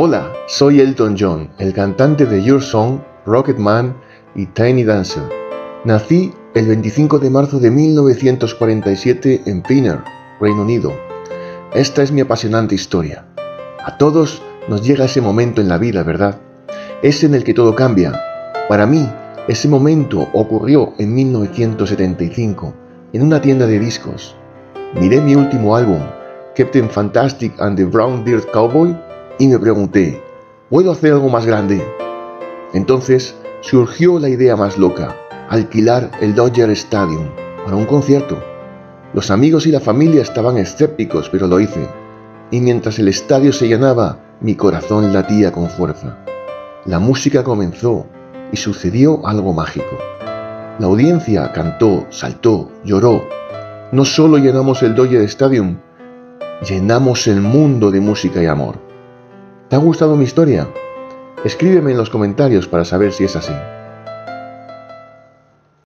Hola, soy Elton John, el cantante de Your Song, Rocket Man y Tiny Dancer. Nací el 25 de marzo de 1947 en Pinner, Reino Unido. Esta es mi apasionante historia. A todos nos llega ese momento en la vida, ¿verdad? Es en el que todo cambia. Para mí, ese momento ocurrió en 1975, en una tienda de discos. Miré mi último álbum, Captain Fantastic and the Brown Dirt Cowboy, y me pregunté, ¿puedo hacer algo más grande? Entonces surgió la idea más loca, alquilar el Dodger Stadium para un concierto. Los amigos y la familia estaban escépticos, pero lo hice, y mientras el estadio se llenaba, mi corazón latía con fuerza. La música comenzó y sucedió algo mágico. La audiencia cantó, saltó, lloró. No solo llenamos el Dodger Stadium, llenamos el mundo de música y amor. ¿Te ha gustado mi historia? Escríbeme en los comentarios para saber si es así.